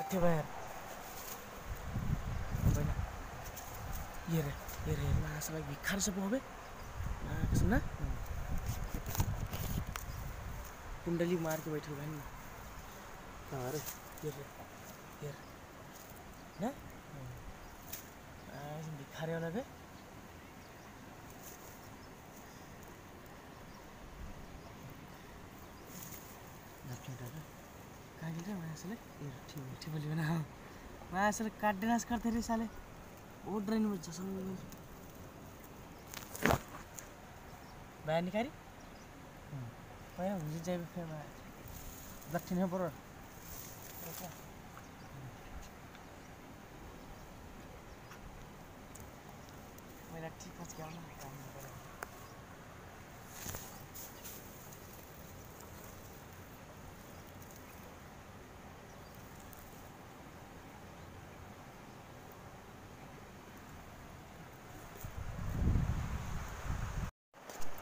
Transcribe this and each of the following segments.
Atiware. Banyak. Iya re. Nah, sebab bikar sebuah be. Nah, kesana. Kundali mar ke baitul bani. Nah, re. Iya re. Nah. Ah, bikar ya lah be. कहाँ गया मैं ऐसे ले ये ठीक बोली बना मैं ऐसे ले काट डांस करते रहे साले वो ड्रेन में जसन बाय निकारी मैं उसी जगह पे मैं लक्ष्य नहीं पड़ा मैं लक्ष्य कुछ क्या ना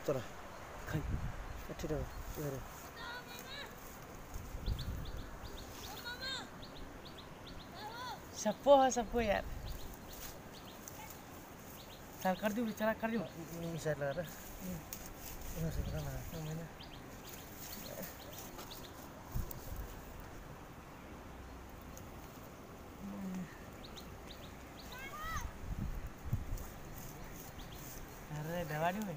Tera, khay, achhi tera, mere. Sabko yaar. Sar kardi ho, chara kardi ho. Misal laga ra. Ina se tera na, mere. Arre, dawadi ho.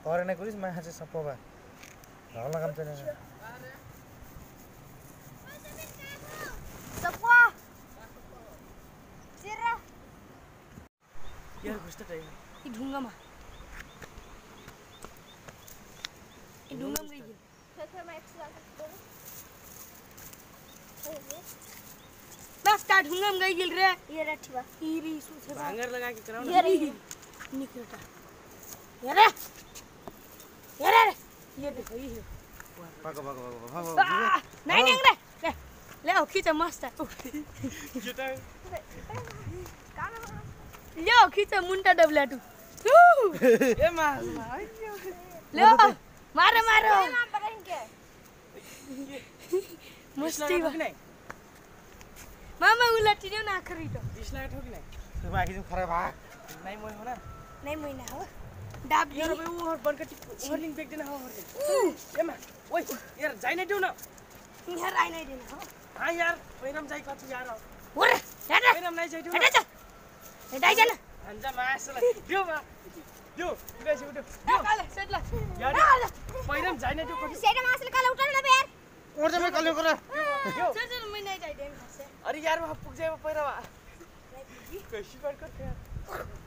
और नहीं कुछ मैं हंसे सब होगा राहुल काम चलेगा सब हुआ सिरा यार घुसता टाइम ये ढूंगा मैं गई फिर मैं एक्सरसाइज बस स्टार्ट ढूंगा मैं गई रे ये रठी बा ये री सुसे बांगर लगा के कराओ ये निकलता ये रे ये देखो ये भागो नहीं रे ले आओ खींचा मस्त है कितना काम है ले आओ खींचा मुंटा डबला तू ए मार ले आओ मारो मस्ती है मामा उलट दियो ना आखरी तो डिस्लाइट हो कि नहीं बाकी तुम खराब नहीं मोई हो ना नहीं मोई ना हो डाब यार भाई वो बनकर ओवरलिंग बैग देना हो ये मां ओए यार जाय नहीं देऊ ना यार आय नहीं देना हां यार ओइनम जाय कछु यार ओरे हट ओइनम नहीं जाय देऊ हट जा हटाई जा ना अंजा मासला देऊ बा देऊ बेसी उठ काले सेटला यार ओइनम जाय नहीं देऊ कछु सेटा मासला काले उठा ना बे यार ओर में काले कर चल मैं नहीं जाय देम खासे अरे यार वहां पुग जाय पैरा बा कैसी कर कर यार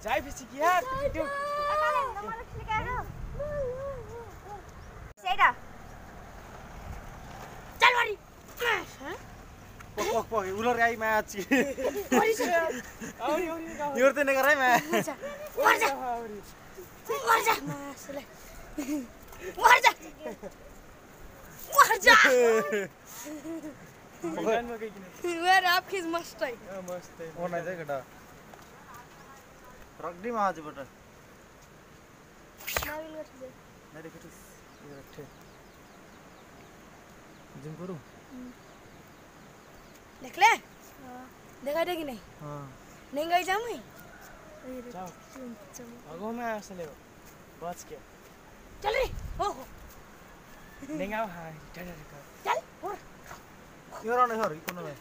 जाय बेसी यार देऊ Say that. Tell me. Huh? Pog. Ular ay match. Ori. You're the negaray man. Warja. Warja. Masle. Warja. Where up his mustache? Mustache. Oh, na jay kada. Rugby match bata. नहीं देखो ये रखे जिम करूं देख ले देखा देगी नहीं हाँ नहीं गई जाऊँ मैं जाओ अगो मैं ऐसे ले बात क्या चल रे ओहो नहीं आओ हाँ चल और ये रोने हर इकोनो में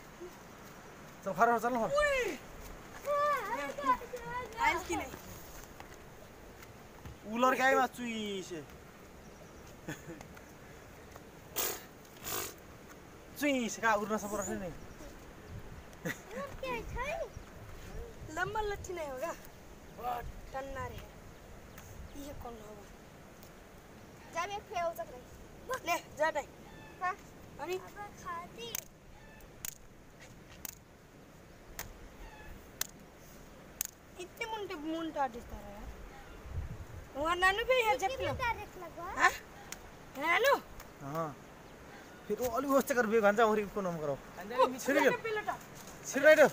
सब हर चल हर आज की नहीं उलर क्या है मैं चुईशे चुईशे का उड़ना सब रखने नहीं क्या है लम्बा लच्छी नहीं होगा टन्ना रे ये कौन होगा जा मैं फेल हो सकता है ले जा नहीं हाँ अरे खाती इतने मुंटे मुंटा दिखता है वहाँ नानू भी है जब ना हाँ नानू हाँ फिर वो अलग होस्ट कर भी गंजा और इनको नाम करो सिर्फ ये तो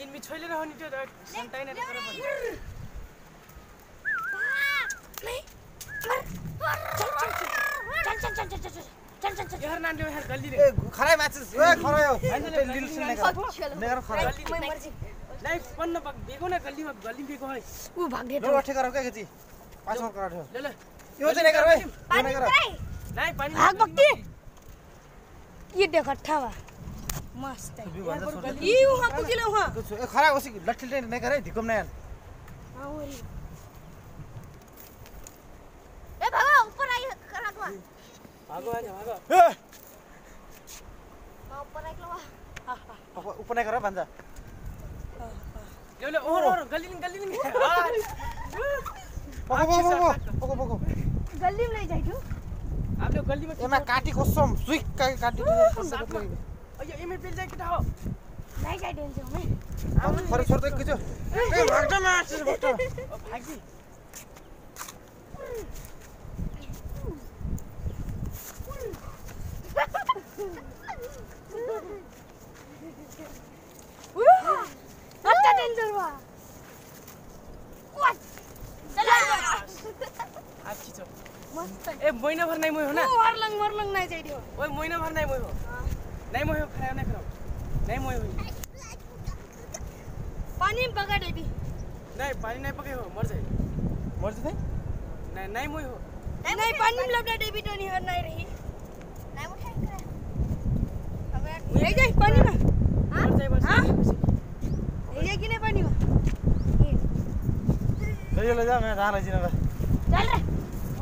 इन मिठाई ले रहा हूँ नहीं तो संताई नहीं करो चल भागो आजा भागो ए आ ऊपर निकलो आ आ ऊपर निकल रे बंदा ले ले और गली में पको गली में ले जाई तू आप लोग गली में एमा काटी कसम सुई काटी अयो एमे पेल जाई केटा हो नहीं जाई डेंजर में हम फर छोड़ दे किछो ए भागदा माछ बटो भागी ए महीना भर नहीं मोय हो ना मर लंग नहीं जाई दियो ओए महीना भर नहीं मोय हो खराब ना करो नहीं मोय हो पानी में पका देबी नहीं पानी नहीं पके हो मर जाई नहीं नहीं मोय हो नहीं पानी में लपटा देबी तो नहीं नहीं रही नहीं उठाई करे अगर ले जाई पानी में मर जाई बस हां ये किने पानी में ले जा मैं जा रही ना चल रे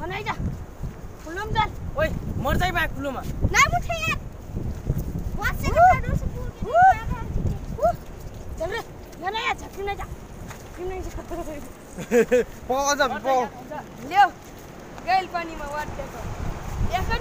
नहीं जा फुलम जा ओए मर जाई बा फुलमा नहीं उठे यार वास से काटो से पूरी चल रे ना यार छक्की ना जा नहीं जा पो जा पो ले गैल पानी में वाट देखो एक